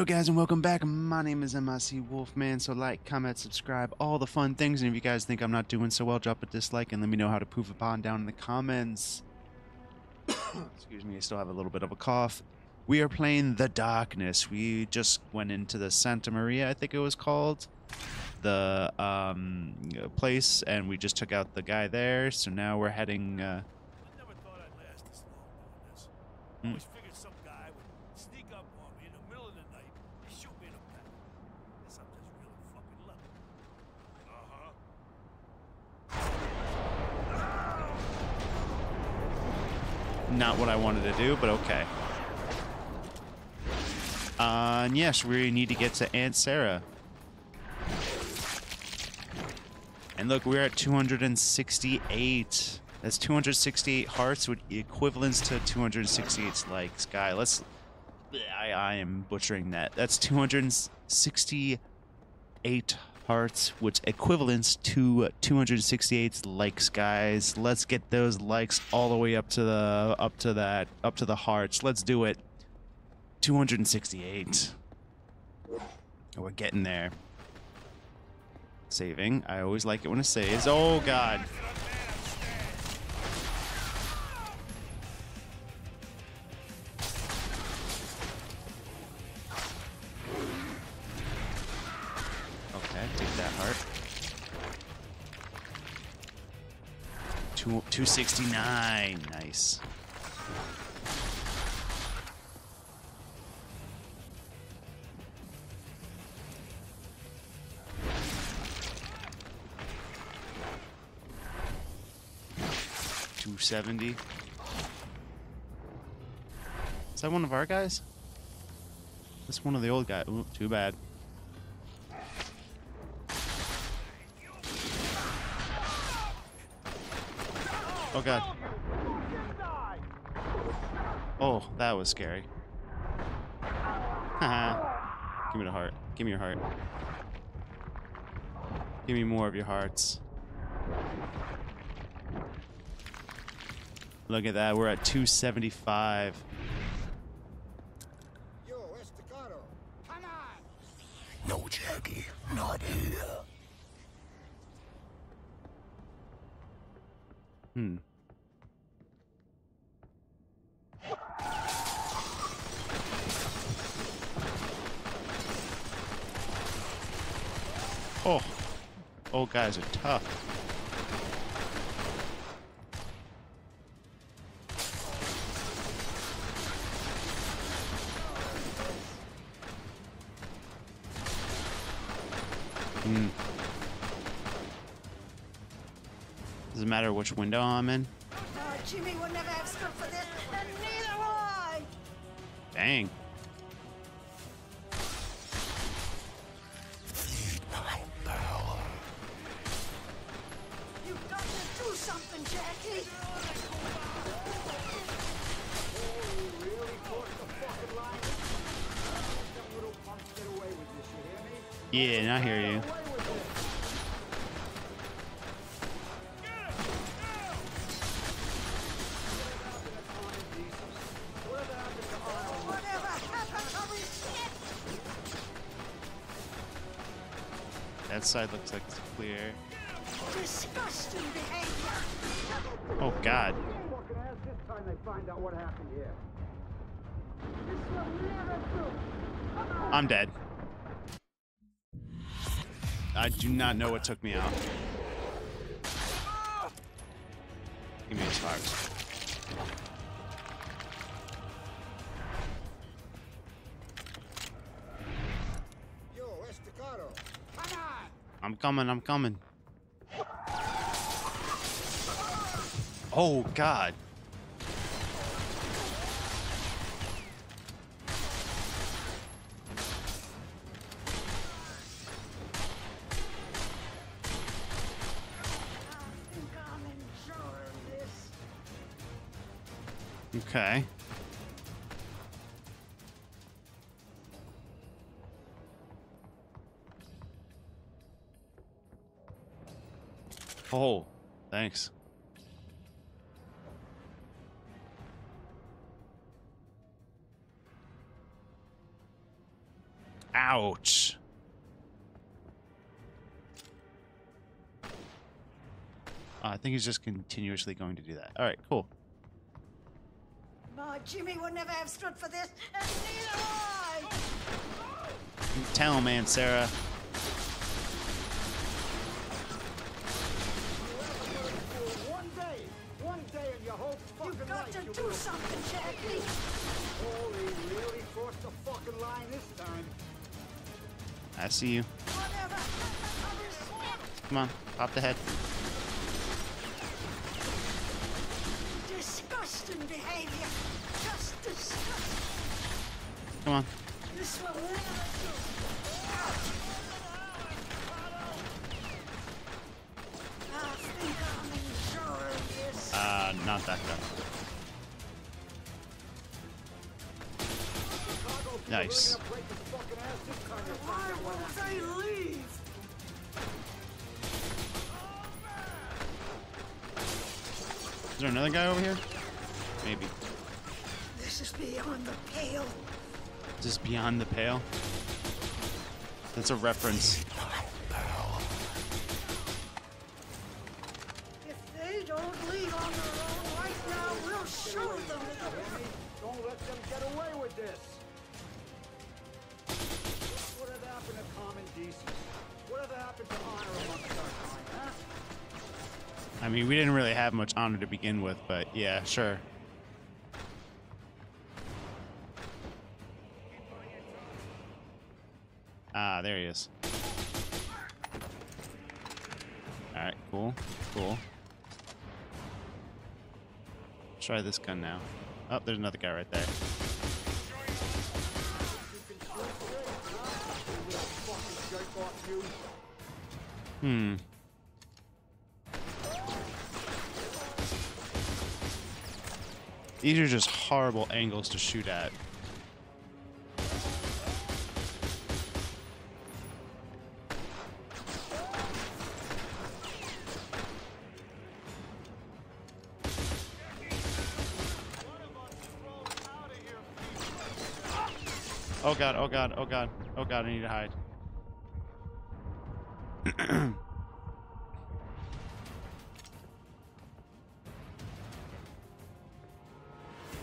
Hello guys and welcome back. My name is M.I.C. Wolfman, so like, comment, subscribe, all the fun things, and if you guys think I'm not doing so well, drop a dislike and let me know how to prove upon down in the comments. Excuse me, I still have a little bit of a cough. We are playing The Darkness. We just went into the Santa Maria, I think it was called, the place, and we just took out the guy there, so now we're heading... I never thought I'd last this long doing this. I always figured some guy would sneak up on me in the middle of the night and shoot me in the back. Guess I'm just really fucking lucky. Not what I wanted to do, but okay. And yes, we need to get to Aunt Sarah. And look, we're at 268. That's 268 hearts, with equivalents to 268 likes. Guy, let's... I am butchering that. That's 268 hearts, which equivalents to 268 likes, guys. Let's get those likes all the way up to the hearts. Let's do it. 268. Oh, we're getting there. Saving. I always like it when it saves. Oh god. Okay, take that heart. 269. Nice. $70. Is that one of our guys? That's one of the old guys. Ooh, too bad. Oh god. Oh, that was scary. Haha. Give me the heart. Give me your heart. Give me more of your hearts. Look at that, we're at 275. Yo, Estacado, come on! No, Jackie, not here. Hmm. Oh, old guys are tough. Doesn't matter which window I'm in. Jimmy would never have script for this, and neither will I. Dang. Feed my power. You've got to do something, Jackie. You really forced the fucking line. Them little punks get away with this, you hear me? Yeah, I hear you. That side looks like it's clear. Disgusting behavior. Oh god. I'm dead. I do not know what took me out. Give me a start. I'm coming. Oh god. Okay. Oh, thanks. Ouch. I think he's just continuously going to do that. All right, cool. My Jimmy would never have stood for this, and neither I. You tell him, Aunt Sarah. One day of your whole fucking life. You've got to do something, Jackie. Oh, he really crossed the fucking line this time. I see you. Come on, pop the head. Disgusting behavior. Just disgusting. Come on. This will never do. I think I'm in sure of this. Not that guy. Nice. Why won't they leave? Is there another guy over here? Maybe. This is beyond the pale. Is this beyond the pale? That's a reference. If they don't leave on their own right now, we'll show them. Don't let them get away with this. What have happened to common decency? What have happened to honor amongst our kind, huh? I mean, we didn't really have much honor to begin with, but yeah, sure. Ah, there he is. All right, cool, cool. Let's try this gun now. Oh, there's another guy right there. Hmm. These are just horrible angles to shoot at. Oh god, oh god, oh god, oh god, I need to hide.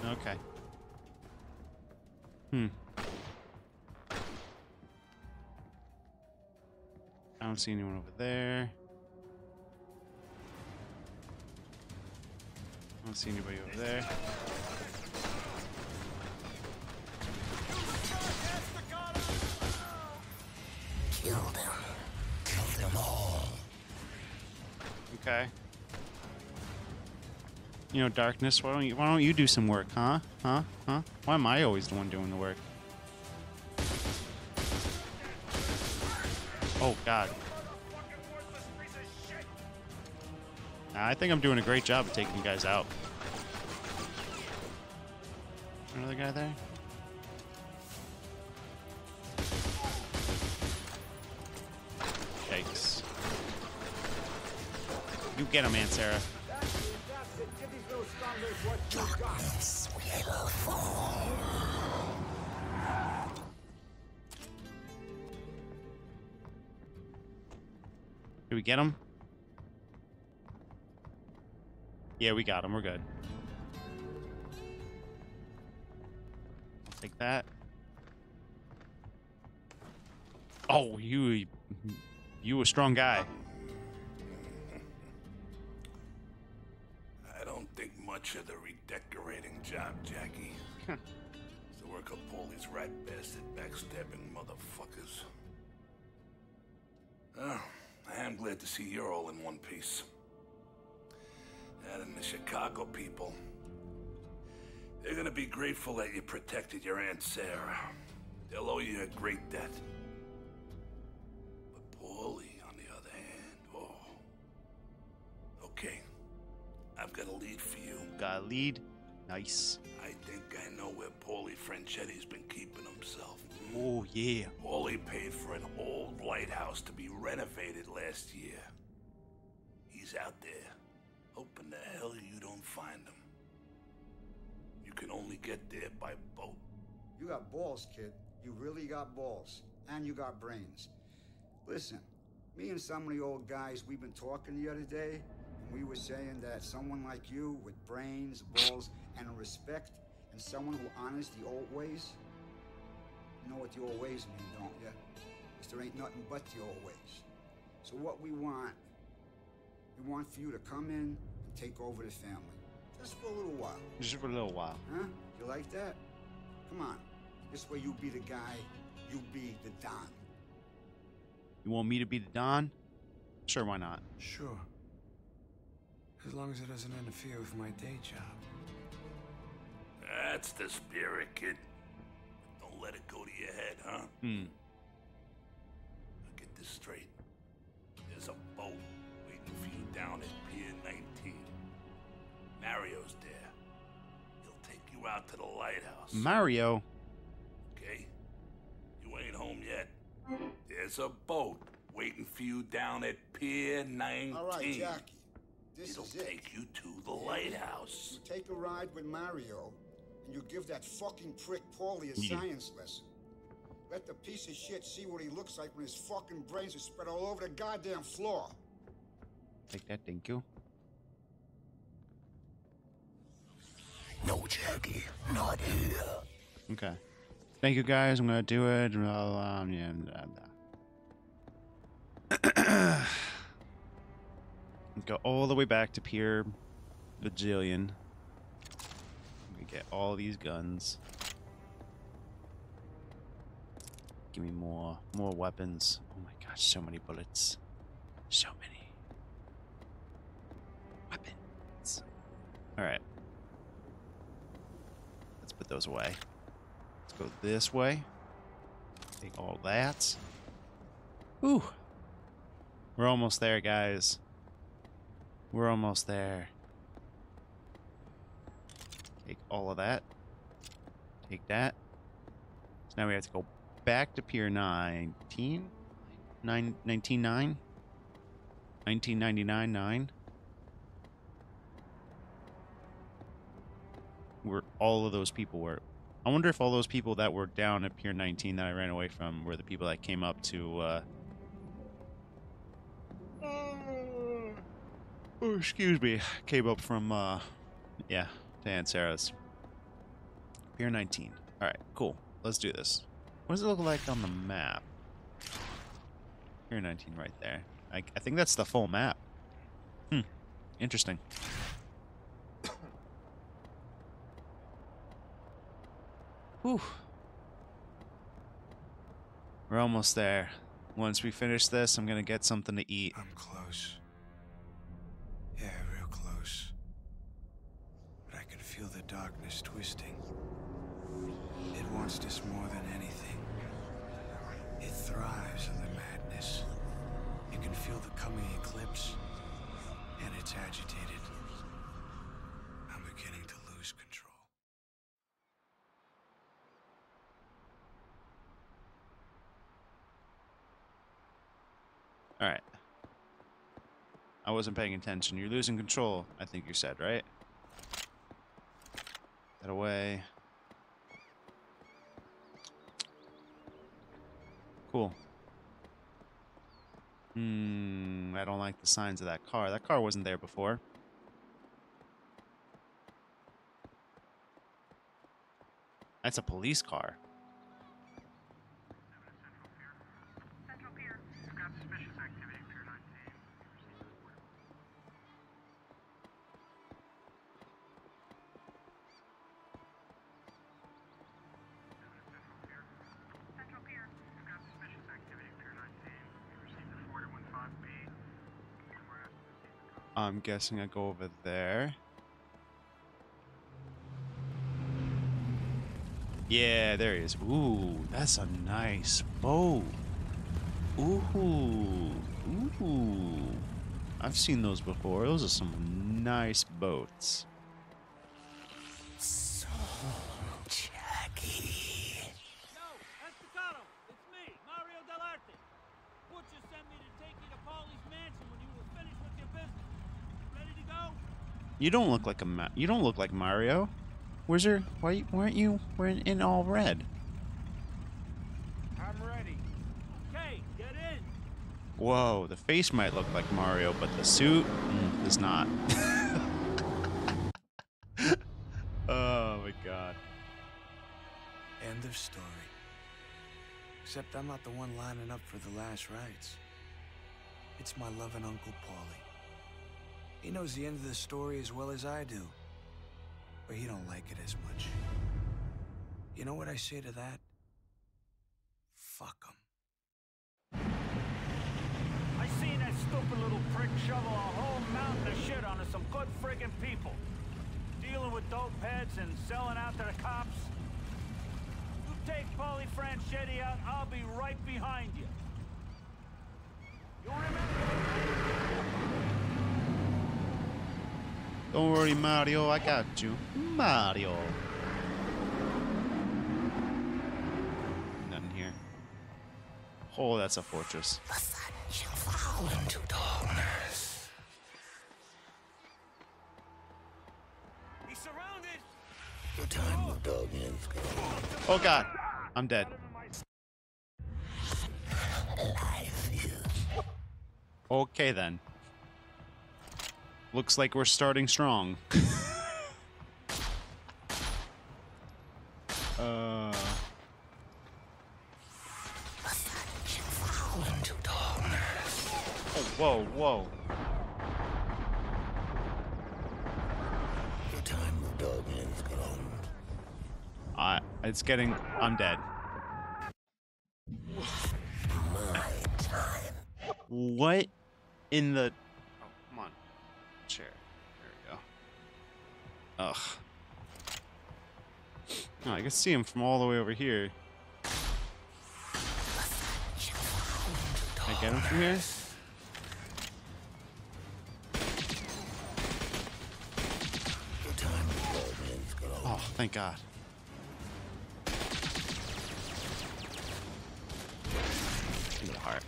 Okay. Hmm. I don't see anyone over there. I don't see anybody over there. Kill them. Kill them all. Okay. You know, Darkness, why don't you do some work, huh? Huh? Huh? Why am I always the one doing the work? Oh, God. I think I'm doing a great job of taking you guys out. Another guy there? Yikes. You get him, Aunt Sarah. Darkness will fall. Did we get him? Yeah, we got him. We're good. I'll take that. Oh, you a strong guy. Of the redecorating job, Jackie. It's the work of Paulie's rat bastard backstabbing motherfuckers. Oh, I am glad to see you're all in one piece. That and the Chicago people. They're gonna be grateful that you protected your Aunt Sarah. They'll owe you a great debt. But Paulie, on the other hand, oh. Okay. I've got a lead for you. Got a lead? Nice. I think I know where Paulie Franchetti's been keeping himself. Oh, yeah. Paulie paid for an old lighthouse to be renovated last year. He's out there, hoping the hell you don't find him. You can only get there by boat. You got balls, kid. You really got balls. and you got brains. Listen, me and some of the old guys, we've been talking the other day, and we were saying that someone like you with brains, balls, and respect, and someone who honors the old ways, you know what the old ways mean, don't you? Because there ain't nothing but the old ways. So what we want for you to come in and take over the family. Just for a little while. Just for a little while. Huh? You like that? Come on. This way you be the guy, you be the Don. You want me to be the Don? Sure, why not? Sure. As long as it doesn't interfere with my day job. That's the spirit, kid. Don't let it go to your head, huh? Hmm. Now get this straight. There's a boat waiting for you down at Pier 19. Mario's there. He'll take you out to the lighthouse. Mario? Okay. You ain't home yet. There's a boat waiting for you down at Pier 19. All right, Jackie. It'll take you to the lighthouse. You take a ride with Mario, and you give that fucking prick Paulie a science lesson. Let the piece of shit see what he looks like when his fucking brains are spread all over the goddamn floor. Take that, thank you. No, Jackie, not here. Okay. Thank you, guys. I'm gonna do it. Well, yeah, blah, blah. Go all the way back to Pier Bajillion. We get all these guns. Give me more weapons. Oh my gosh, so many bullets. So many weapons. All right. Let's put those away. Let's go this way. Take all that. Whew. We're almost there, guys. We're almost there. Take all of that. Take that. So now we have to go back to Pier 19? 1999? 1999-9. Where all of those people were. I wonder if all those people that were down at Pier 19 that I ran away from were the people that came up to, oh, excuse me. Came up from, yeah, to Aunt Sarah's. Pier 19. Alright, cool. Let's do this. What does it look like on the map? Pier 19 right there. I think that's the full map. Hmm. Interesting. Whew. We're almost there. Once we finish this, I'm gonna get something to eat. I'm close. Yeah, real close. But I can feel the darkness twisting. It wants this more than anything. It thrives on the madness. You can feel the coming eclipse, and it's agitated. I'm beginning to lose control. All right. I wasn't paying attention. You're losing control, I think you said, right? That away. Cool. Hmm, I don't like the signs of that car. That car wasn't there before. That's a police car. I'm guessing I go over there. Yeah, there he is. Ooh, that's a nice boat. Ooh, ooh. I've seen those before. Those are some nice boats. So, Jackie. Yo, Estacado, it's me, Mario Del Arte. Butcher sent me to take you to Paulie's mansion when you were finished with your business. You don't look like you don't look like Mario. Where's your? Why weren't you? We're in all red. I'm ready. Whoa, the face might look like Mario, but the suit does not. Oh my god. End of story. Except I'm not the one lining up for the last rites. It's my loving Uncle Paulie. He knows the end of the story as well as I do. But he don't like it as much. You know what I say to that? Fuck him. I seen that stupid little prick shovel a whole mountain of shit onto some good friggin' people. Dealing with dope heads and selling out to the cops. You take Paulie Franchetti out, I'll be right behind you. You remember? Don't worry, Mario, I got you. Mario. Nothing here. Oh, that's a fortress. The sun shall fall into darkness. He's surrounded. The time of darkness. Oh god, I'm dead. Okay then. Looks like we're starting strong. Oh, whoa, whoa. The time of darkness gone. It's getting. I'm dead. My time. What in the? Chair. There we go. Ugh. Oh, I can see him from all the way over here. Can I get him from here? Oh, thank God. In the heart.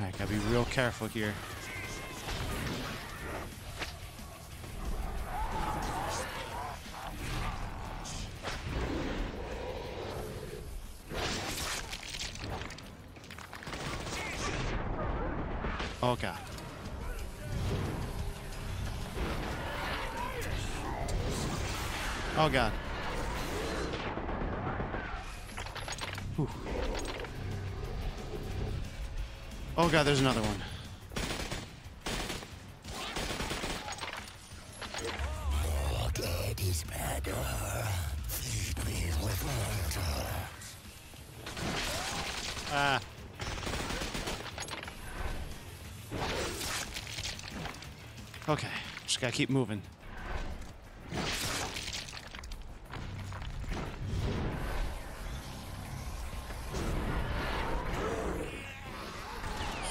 Alright, gotta be real careful here. Oh god. Oh god. Whew. Oh god, there's another one. Your dad is madder. Feed me with water. Ah. Okay, just gotta keep moving.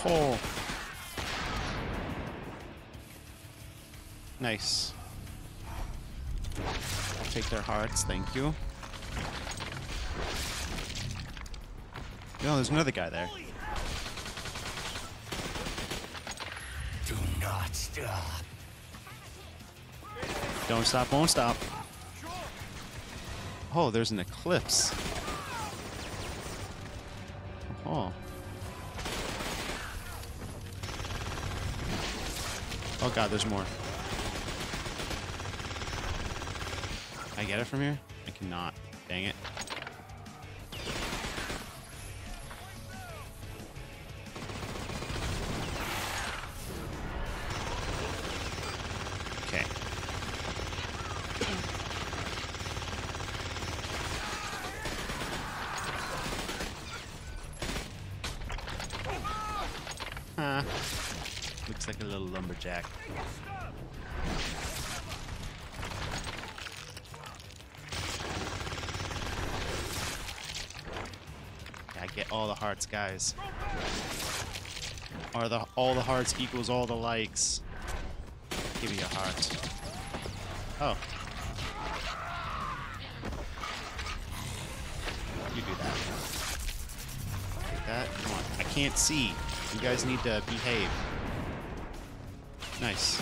Oh. Nice. I'll take their hearts, thank you. No, there's another guy there. Do not stop. Don't stop, won't stop. Oh, there's an eclipse. Oh. Oh god, there's more. Can I get it from here? I cannot. Dang it. Okay. Huh. Looks like a little lumberjack. I get all the hearts, guys. Are the all the hearts equals all the likes? Give me a heart. Oh. You do that. Take that. Come on. I can't see. You guys need to behave. Nice.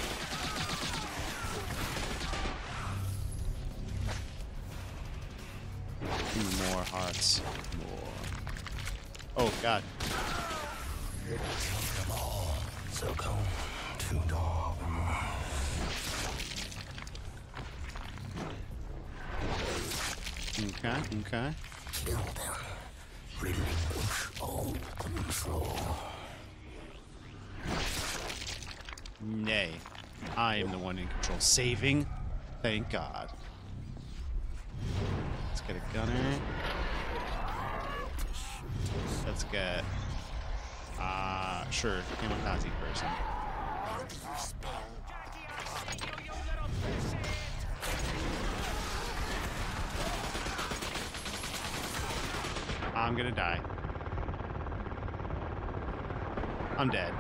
More hearts. More. Oh, God. You killed them all, so come to dawn. Okay, okay. Kill them. Relinquish all control. Nay. I am the one in control. Saving. Thank God. Let's get a gunner. Let's get... sure. Kamikaze person. I'm gonna die. I'm dead.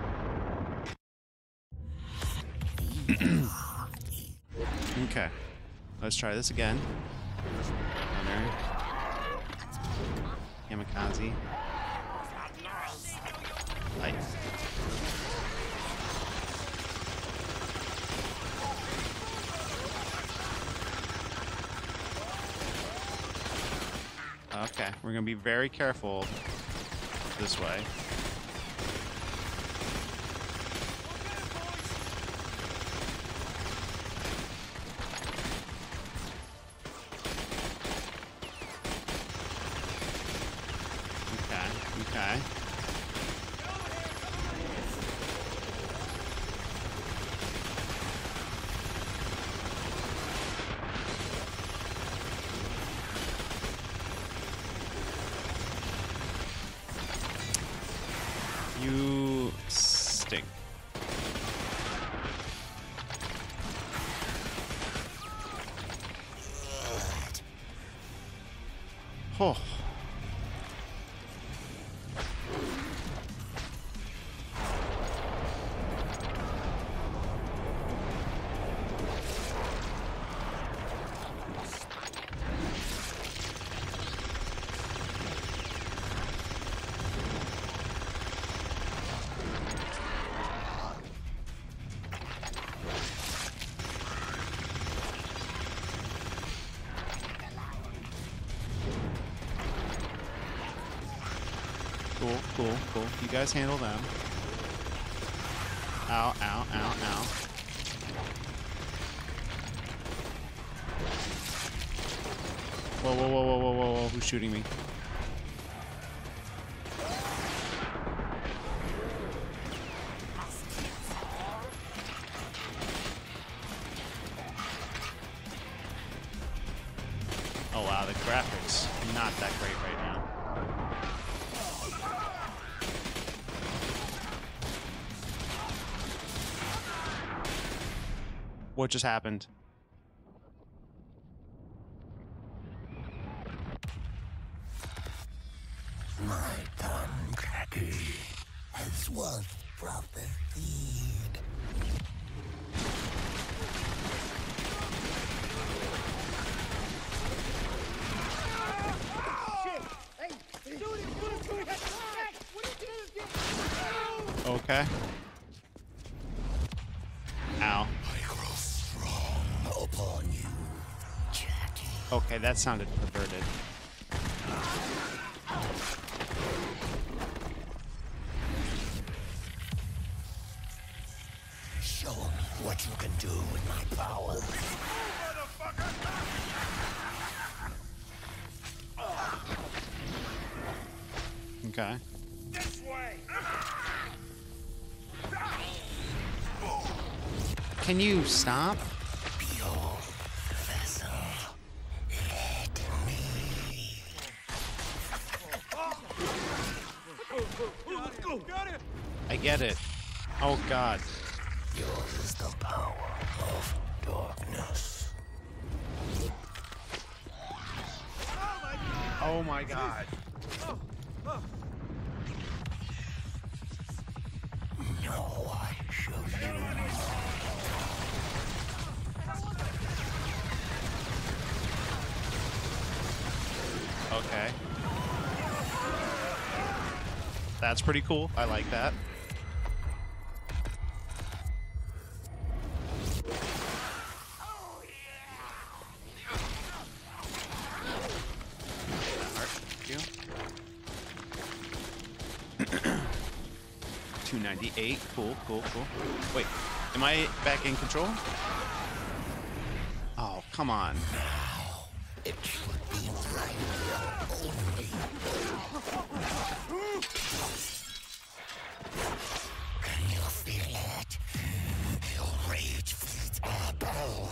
Okay. Let's try this again. Gunner. Kamikaze. Light. Okay, we're gonna be very careful this way. Okay. You stink. Oh. Cool, cool, cool. You guys handle them. Ow, ow, ow, ow. Whoa, whoa, whoa, whoa, whoa, whoa, whoa. Who's shooting me? Oh, wow. The graphics are not that great right now. What just happened? My Tomcracker has once brought the seed. Okay. Ow. Upon you, Jackie. Okay, that sounded perverted. Show me what you can do with my power. Okay. This way. Can you stop? I get it. Oh, God. Yours is the power of darkness. Oh, my God. Oh, my God. No, I show you. Okay. That's pretty cool. I like that. 298. Cool, cool, cool. Wait, am I back in control? Oh, come on. Now, it should be right here only. Can you feel it? Your rage feeds our power.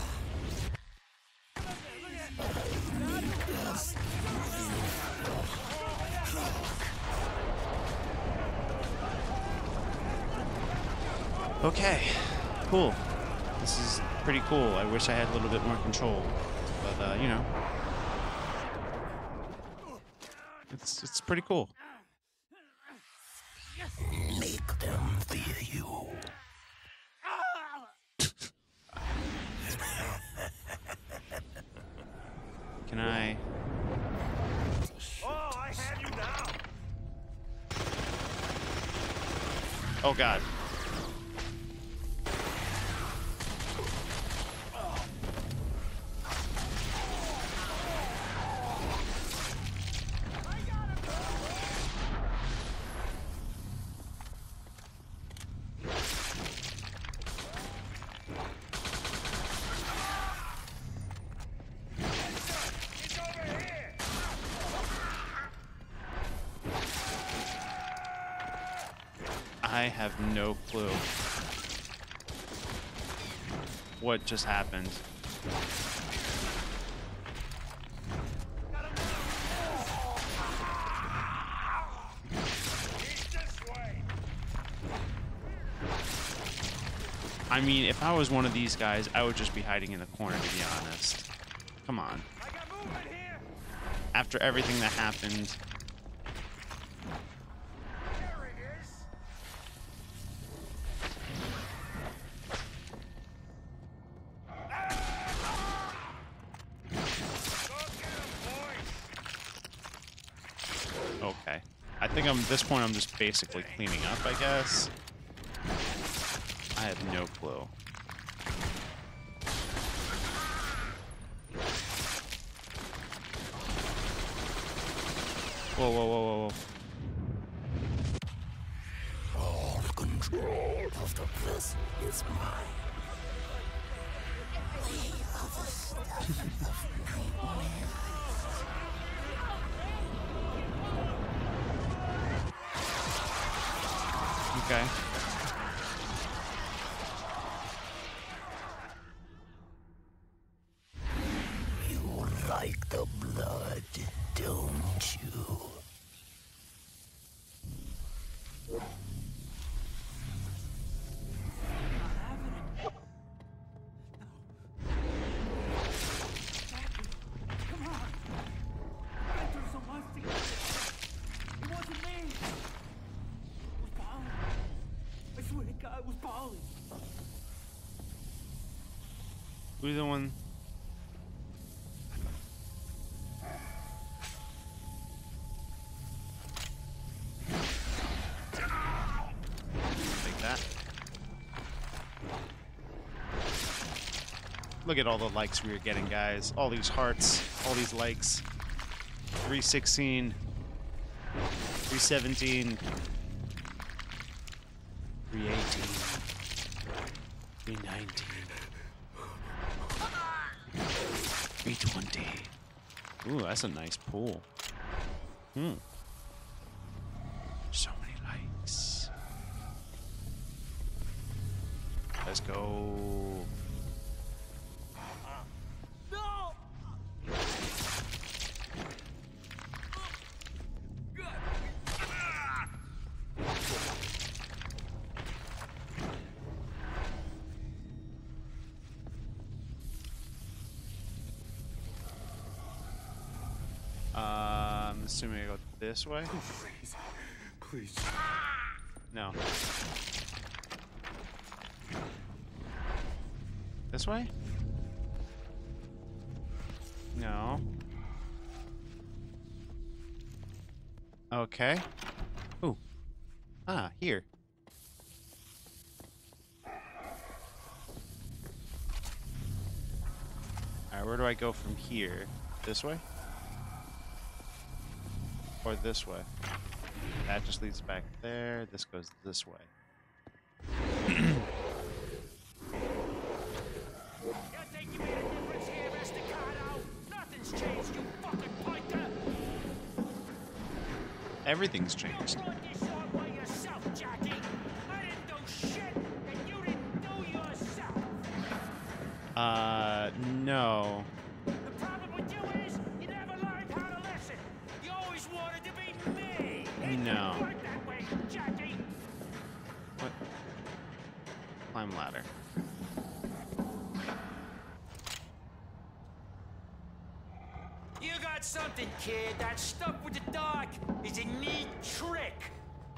Okay, cool. This is pretty cool. I wish I had a little bit more control, but you know, it's pretty cool. Make them fear you. Can I? Oh, I have you now. Oh God. I have no clue what just happened. I mean, if I was one of these guys, I would just be hiding in the corner, to be honest. Come on. After everything that happened. At this point, I'm just basically cleaning up, I guess. I have no clue. Whoa, whoa, whoa, whoa, whoa. All control of the press is mine. We are the stuff of nightmares. Okay. You like the blood, don't you? Who's the one? Take that. Look at all the likes we were getting, guys. All these hearts, all these likes. 316, 317, 318, 319. 320. Ooh, that's a nice pool. Hmm. So many likes. Let's go. No. Good. Assuming I go this way? Oh, please. Please. No. This way? No. Okay. Ooh. Ah, here. Alright, where do I go from here? This way? Or this way. That just leads back there. This goes this way. Everything's changed. No. The problem with you is you never learned how to listen. You always wanted to be me. No. That way, Jackie. What? Climb ladder. You got something, kid. That stuff with the dark is a neat trick,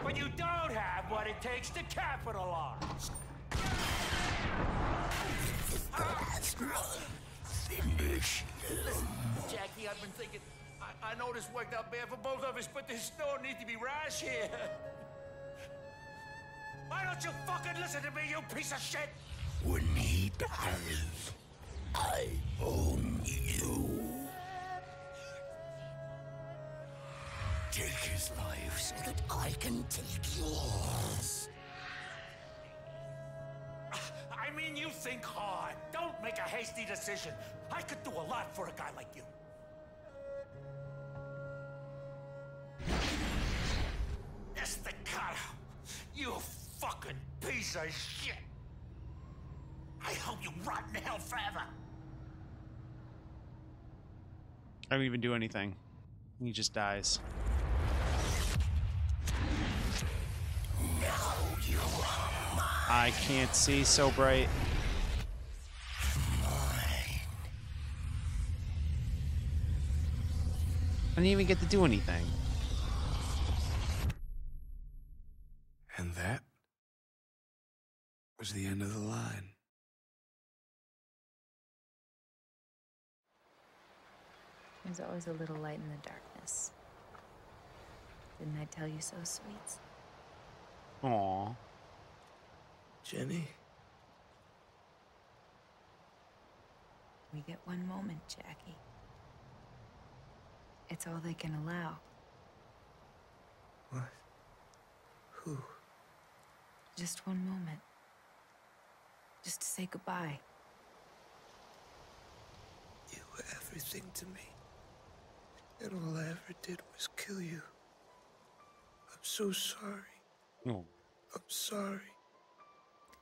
but you don't have what it takes to capitalize. Listen, Jackie, I've been thinking. I know this worked out bad for both of us, but there's no need to be rash here. Why don't you fucking listen to me, you piece of shit? When he dies, I own you. Take his life so that I can take yours. I mean, you think hard. Don't make a hasty decision. I could do a lot for a guy like you. Estacado, you fucking piece of shit. I hope you rot in hell forever. I don't even do anything. He just dies. Now you are. I can't see so bright. I didn't even get to do anything. And that was the end of the line. There's always a little light in the darkness. Didn't I tell you so, sweets? Aww. Jenny? We get one moment, Jackie. It's all they can allow. What? Who? Just one moment. Just to say goodbye. You were everything to me. And all I ever did was kill you. I'm so sorry. No. I'm sorry.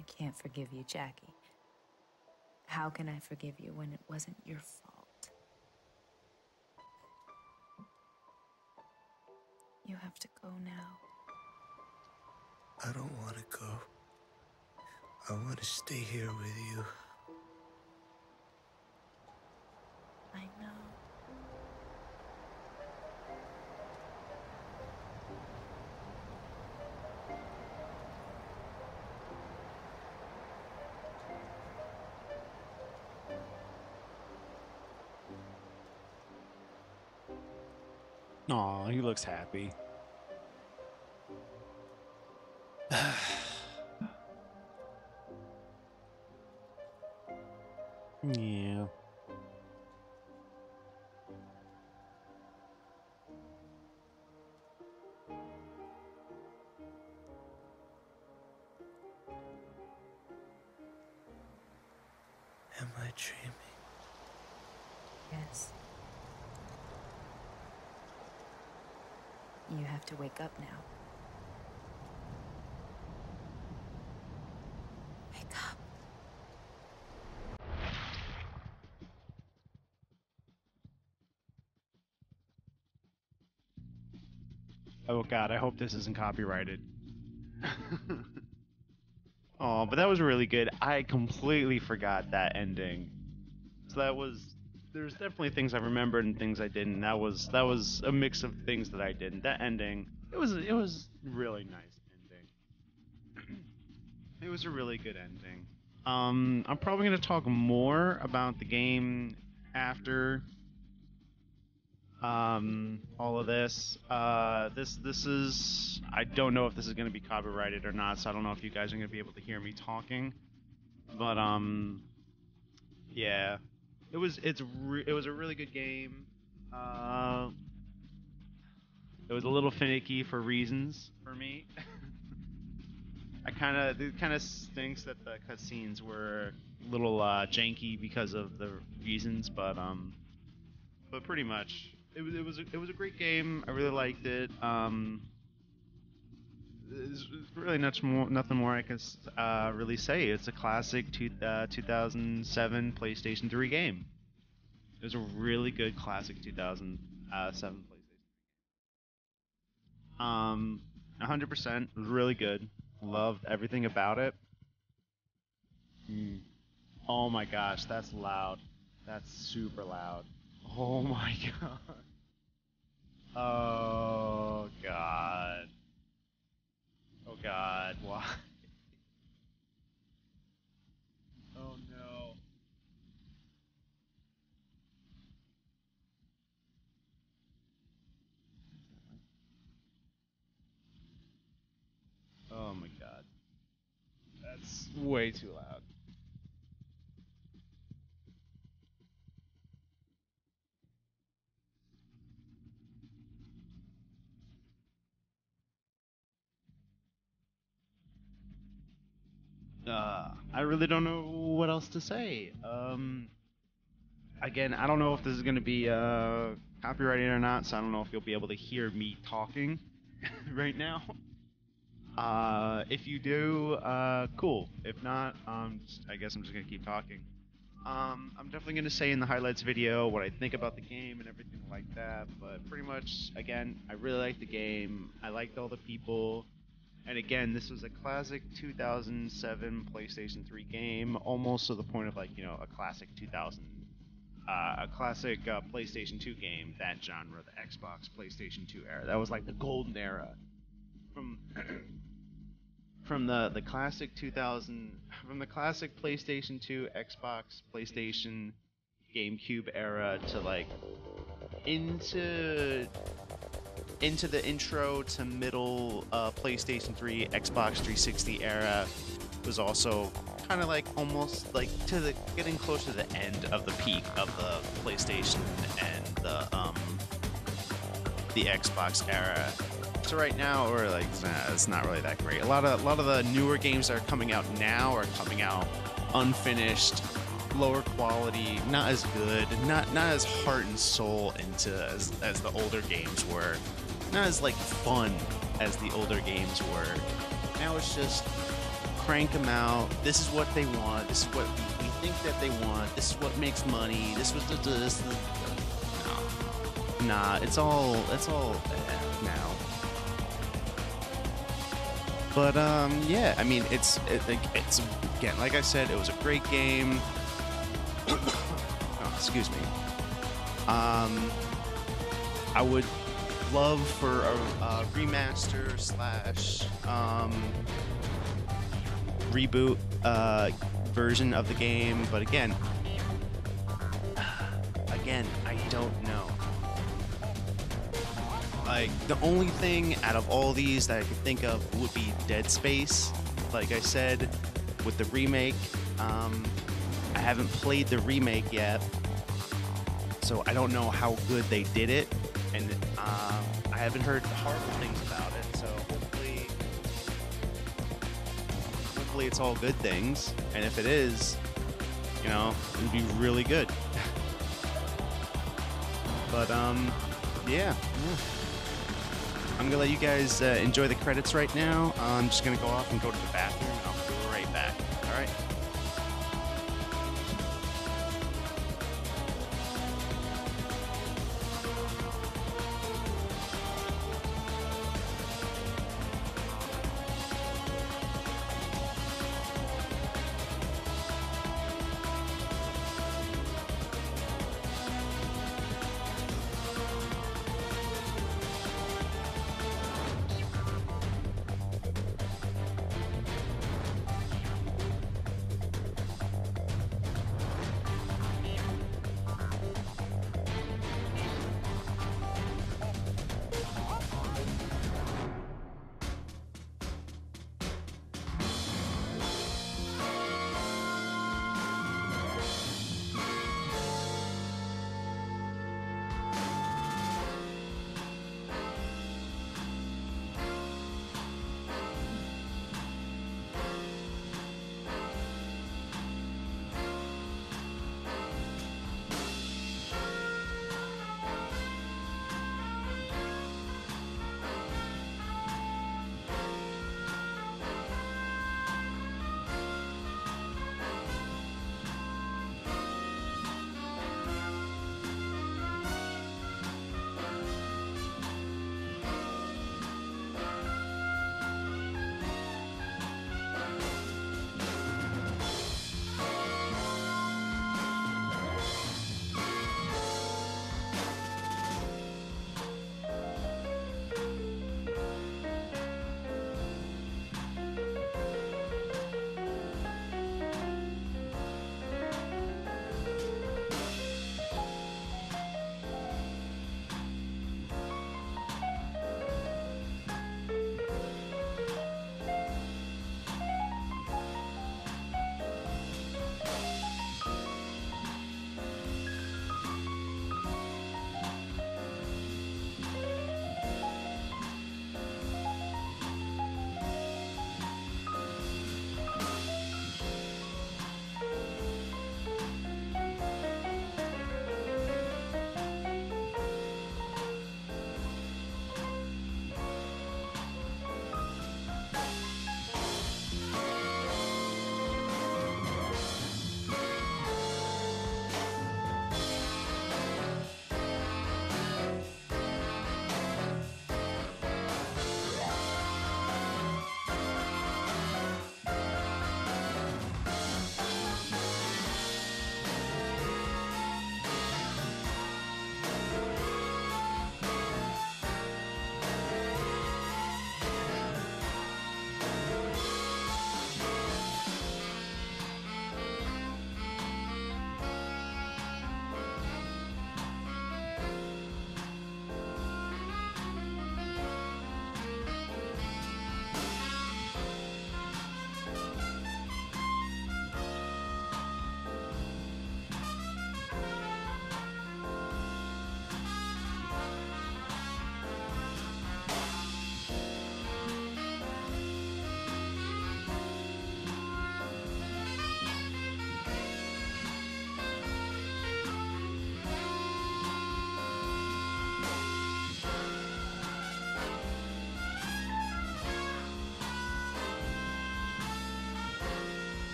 I can't forgive you, Jackie. How can I forgive you when it wasn't your fault? You have to go now. I don't want to go. I want to stay here with you. I know. Aw, he looks happy. Yeah. Am I dreaming? Yes. You have to wake up now. Wake up. Oh God, I hope this isn't copyrighted. Oh, but that was really good. I completely forgot that ending. So that was... There's definitely things I remembered and things I didn't. That was a mix of things that I didn't. That ending, it was really nice ending. It was a really good ending. I'm probably gonna talk more about the game after all of this. This is, I don't know if this is gonna be copyrighted or not, so I don't know if you guys are gonna be able to hear me talking. But yeah. It was a really good game. It was a little finicky for reasons for me. It kind of stinks that the cutscenes were a little janky because of the reasons, but pretty much it was a great game. I really liked it. There's really nothing more I can really say. It's a classic 2007 PlayStation 3 game. It was a really good classic 2007 PlayStation 3 game. 100%, it was really good. Loved everything about it. Oh my gosh, that's loud. That's super loud. Oh my god. Oh god. Oh god, why? Oh no. Oh my god. That's way too loud. I really don't know what else to say. Again, I don't know if this is going to be copyrighted or not, so I don't know if you'll be able to hear me talking right now. If you do, cool. If not, I guess I'm just going to keep talking. I'm definitely going to say in the highlights video what I think about the game and everything like that, but pretty much, again, I really like the game. I liked all the people. And again, this was a classic 2007 PlayStation 3 game, almost to the point of, like, you know, a classic PlayStation 2 game, that genre, the Xbox, PlayStation 2 era. That was like the golden era. From the classic PlayStation 2, Xbox, PlayStation, GameCube era to, like, into the intro to middle PlayStation 3, Xbox 360 era was also kind of like almost like to the getting close to the end of the peak of the PlayStation and the Xbox era. So right now we're like, nah, it's not really that great. A lot of the newer games that are coming out now are coming out unfinished, lower quality, not as good, not as heart and soul into as the older games were, not as like fun as the older games were. Now it's just crank them out. This is what they want. This is what we think that they want. This is what makes money. This was the nah. It's all now. But yeah, I mean, it's again, like I said, it was a great game. Oh, excuse me. I would love for a remaster / reboot version of the game, but again, I don't know. Like, the only thing out of all these that I could think of would be Dead Space, like I said, with the remake. I haven't played the remake yet, so I don't know how good they did it, and I haven't heard horrible things about it, so hopefully it's all good things, and if it is, you know, it would be really good. But, yeah. I'm gonna let you guys enjoy the credits right now. I'm just gonna go off and go to the bathroom, and I'll be right back. All right.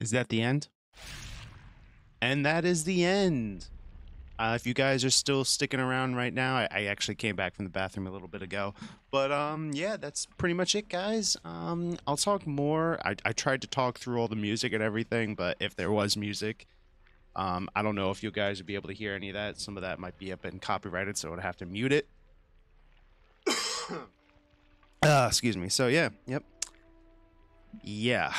Is that the end? And that is the end. If you guys are still sticking around right now, I actually came back from the bathroom a little bit ago. But yeah, that's pretty much it, guys. I'll talk more. I tried to talk through all the music and everything, but if there was music, I don't know if you guys would be able to hear any of that. Some of that might be up and copyrighted, so I would have to mute it. Excuse me. So yeah, yep. Yeah.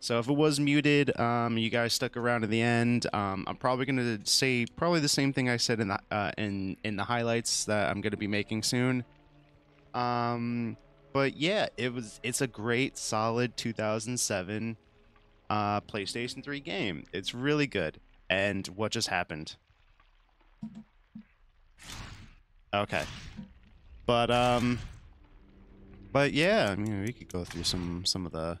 So if it was muted, you guys stuck around to the end. I'm probably gonna say probably the same thing I said in the in the highlights that I'm gonna be making soon. But yeah, it's a great solid 2007 PlayStation 3 game. It's really good. And what just happened? Okay. But yeah, I mean, we could go through some of the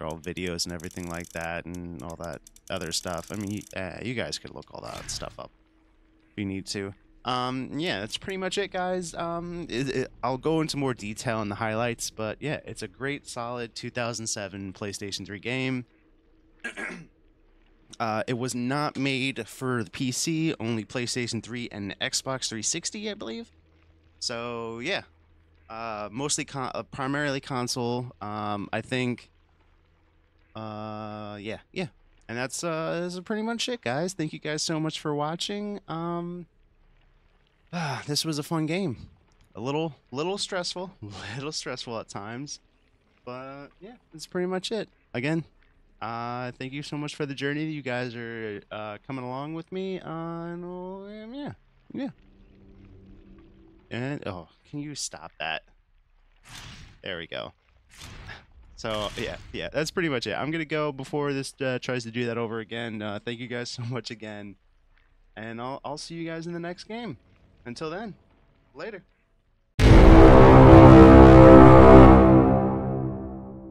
all videos and everything like that and all that other stuff. I mean, you guys could look all that stuff up if you need to. Yeah, that's pretty much it, guys. I'll go into more detail in the highlights, but yeah, it's a great solid 2007 PlayStation 3 game. It was not made for the PC, only PlayStation 3 and Xbox 360, I believe. So yeah, mostly primarily console. I think yeah, and that's pretty much it, guys. Thank you guys so much for watching. This was a fun game, a little stressful at times, but yeah, that's pretty much it. Again, thank you so much for the journey that you guys are coming along with me on. Yeah, and oh, can you stop that? There we go. So yeah, that's pretty much it. I'm gonna go before this tries to do that over again. Thank you guys so much again, and I'll see you guys in the next game. Until then, later.